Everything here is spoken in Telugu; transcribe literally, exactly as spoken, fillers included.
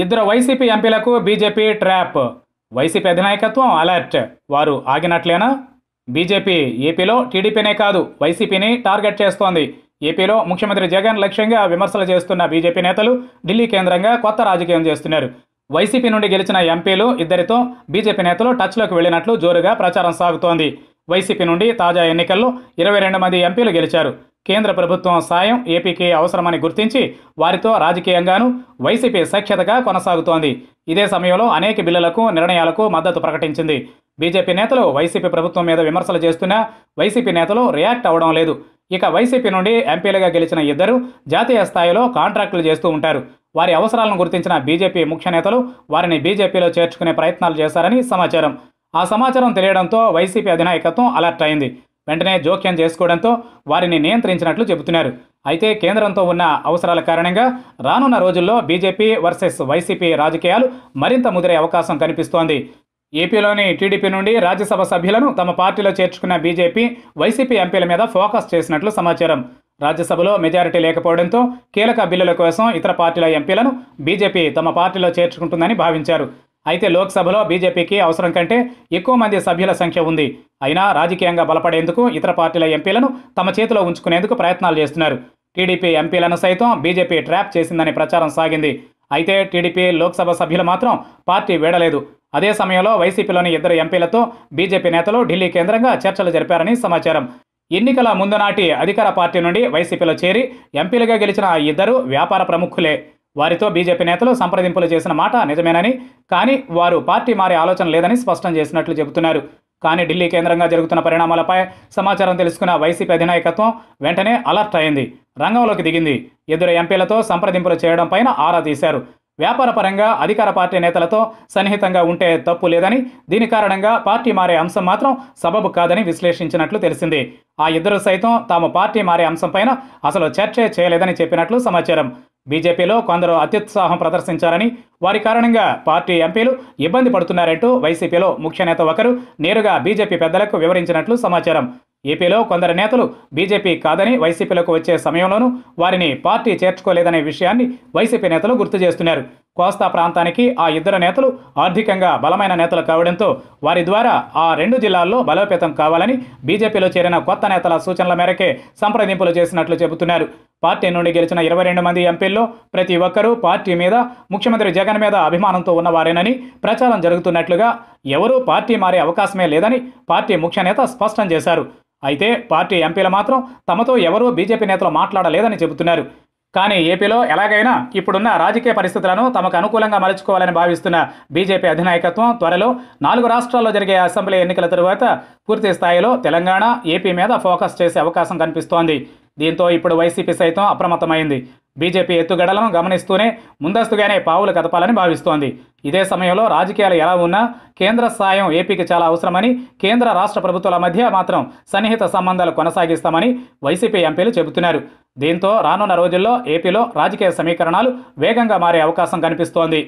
ఇద్దరు వైసీపీ ఎంపీలకు బీజేపీ ట్రాప్, వైసీపీ అధినాయకత్వం అలర్ట్. వారు ఆగినట్లేనా? బీజేపీ ఏపీలో టీడీపీనే కాదు వైసీపీని టార్గెట్ చేస్తోంది. ఏపీలో ముఖ్యమంత్రి జగన్ లక్ష్యంగా విమర్శలు చేస్తున్న బీజేపీ నేతలు ఢిల్లీ కేంద్రంగా కొత్త రాజకీయం చేస్తున్నారు. వైసీపీ నుండి గెలిచిన ఎంపీలు ఇద్దరితో బీజేపీ నేతలు టచ్లోకి వెళ్ళినట్లు జోరుగా ప్రచారం సాగుతోంది. వైసీపీ నుండి తాజా ఎన్నికల్లో ఇరవై రెండు మంది ఎంపీలు గెలిచారు. కేంద్ర ప్రభుత్వం సాయం ఏపీకి అవసరమని గుర్తించి వారితో రాజకీయంగాను వైసీపీ సఖ్యతగా కొనసాగుతోంది. ఇదే సమయంలో అనేక బిల్లులకు, నిర్ణయాలకు మద్దతు ప్రకటించింది. బీజేపీ నేతలు వైసీపీ ప్రభుత్వం మీద విమర్శలు చేస్తున్నా వైసీపీ నేతలు రియాక్ట్ అవ్వడం లేదు. ఇక వైసీపీ నుండి ఎంపీలుగా గెలిచిన ఇద్దరు జాతీయ స్థాయిలో కాంట్రాక్టులు చేస్తూ ఉంటారు. వారి అవసరాలను గుర్తించిన బీజేపీ ముఖ్య నేతలు వారిని బీజేపీలో చేర్చుకునే ప్రయత్నాలు చేశారని సమాచారం. ఆ సమాచారం తెలియడంతో వైసీపీ అధినాయకత్వం అలర్ట్ అయింది. వెంటనే జోక్యం చేసుకోవడంతో వారిని నియంత్రించినట్లు చెబుతున్నారు. అయితే కేంద్రంతో ఉన్న అవసరాల కారణంగా రానున్న రోజుల్లో బీజేపీ వర్సెస్ వైసీపీ రాజకీయాలు మరింత ముదిరే అవకాశం కనిపిస్తోంది. ఏపీలోని టీడీపీ నుండి రాజ్యసభ సభ్యులను తమ పార్టీలో చేర్చుకున్న బీజేపీ వైసీపీ ఎంపీల మీద ఫోకస్ చేసినట్లు సమాచారం. రాజ్యసభలో మెజారిటీ లేకపోవడంతో కీలక బిల్లుల కోసం ఇతర పార్టీల ఎంపీలను బీజేపీ తమ పార్టీలో చేర్చుకుంటుందని భావించారు. అయితే లోక్సభలో బీజేపీకి అవసరం కంటే ఎక్కువ మంది సభ్యుల సంఖ్య ఉంది. అయినా రాజకీయంగా బలపడేందుకు ఇతర పార్టీల ఎంపీలను తమ చేతిలో ఉంచుకునేందుకు ప్రయత్నాలు చేస్తున్నారు. టీడీపీ ఎంపీలను సైతం బీజేపీ ట్రాప్ చేసిందని ప్రచారం సాగింది. అయితే టీడీపీ లోక్సభ సభ్యులు మాత్రం పార్టీ వీడలేదు. అదే సమయంలో వైసీపీలోని ఇద్దరు ఎంపీలతో బీజేపీ నేతలు ఢిల్లీ కేంద్రంగా చర్చలు జరిపారని సమాచారం. ఎన్నికల ముందు నాటి అధికార పార్టీ నుండి వైసీపీలో చేరి ఎంపీలుగా గెలిచిన ఆ ఇద్దరు వ్యాపార ప్రముఖులే. వారితో బీజేపీ నేతలు సంప్రదింపులు చేసిన మాట నిజమేనని, కానీ వారు పార్టీ మారే ఆలోచన లేదని స్పష్టం చేసినట్లు చెబుతున్నారు. కానీ ఢిల్లీ కేంద్రంగా జరుగుతున్న పరిణామాలపై సమాచారం తెలుసుకున్న వైసీపీ అధినాయకత్వం వెంటనే అలర్ట్ అయింది, రంగంలోకి దిగింది. ఇద్దరు ఎంపీలతో సంప్రదింపులు చేయడం పైన ఆరా తీశారు. వ్యాపార పరంగా అధికార పార్టీ నేతలతో సన్నిహితంగా ఉంటే తప్పు లేదని, దీని కారణంగా పార్టీ మారే అంశం మాత్రం సబబు కాదని విశ్లేషించినట్లు తెలిసింది. ఆ ఇద్దరు సైతం తాము పార్టీ మారే అంశంపైన అసలు చర్చే చేయలేదని చెప్పినట్లు సమాచారం. బీజేపీలో కొందరు అత్యుత్సాహం ప్రదర్శించారని, వారి కారణంగా పార్టీ ఎంపీలు ఇబ్బంది పడుతున్నారంటూ వైసీపీలో ముఖ్య నేత ఒకరు నేరుగా బీజేపీ పెద్దలకు వివరించినట్లు సమాచారం. ఏపీలో కొందరు నేతలు బీజేపీ కాదని వైసీపీలోకి వచ్చే సమయంలోనూ వారిని పార్టీ చేర్చుకోలేదనే విషయాన్ని వైసీపీ నేతలు గుర్తు చేస్తున్నారు. కోస్తా ప్రాంతానికి ఆ ఇద్దరు నేతలు ఆర్థికంగా బలమైన నేతలు కావడంతో వారి ద్వారా ఆ రెండు జిల్లాల్లో బలోపేతం కావాలని బీజేపీలో చేరిన కొత్త నేతల సూచనల మేరకే సంప్రదింపులు చేసినట్లు చెబుతున్నారు. పార్టీ నుండి గెలిచిన ఇరవై రెండు మంది ఎంపీల్లో ప్రతి ఒక్కరూ పార్టీ మీద, ముఖ్యమంత్రి జగన్ మీద అభిమానంతో ఉన్నవారేనని ప్రచారం జరుగుతున్నట్లుగా ఎవరూ పార్టీ మారే అవకాశమే లేదని పార్టీ ముఖ్య నేత స్పష్టం చేశారు. అయితే పార్టీ ఎంపీలు మాత్రం తమతో ఎవరూ బీజేపీ నేతలు మాట్లాడలేదని చెబుతున్నారు. కానీ ఏపీలో ఎలాగైనా ఇప్పుడున్న రాజకీయ పరిస్థితులను తమకు అనుకూలంగా మలుచుకోవాలని భావిస్తున్న బీజేపీ అధినాయకత్వం త్వరలో నాలుగు రాష్ట్రాల్లో జరిగే అసెంబ్లీ ఎన్నికల తరువాత పూర్తి స్థాయిలో తెలంగాణ, ఏపీ మీద ఫోకస్ చేసే అవకాశం కనిపిస్తోంది. దీంతో ఇప్పుడు వైసీపీ సైతం అప్రమత్తమైంది. బీజేపీ ఎత్తుగడలను గమనిస్తూనే ముందస్తుగానే పావులు కదపాలని భావిస్తోంది. ఇదే సమయంలో రాజకీయాలు ఎలా ఉన్నా కేంద్ర సాయం ఏపీకి చాలా అవసరమని, కేంద్ర రాష్ట్ర ప్రభుత్వాల మధ్య మాత్రం సన్నిహిత సంబంధాలు కొనసాగిస్తామని వైసీపీ ఎంపీలు చెబుతున్నారు. దీంతో రానున్న రోజుల్లో ఏపీలో రాజకీయ సమీకరణాలు వేగంగా మారే అవకాశం కనిపిస్తోంది.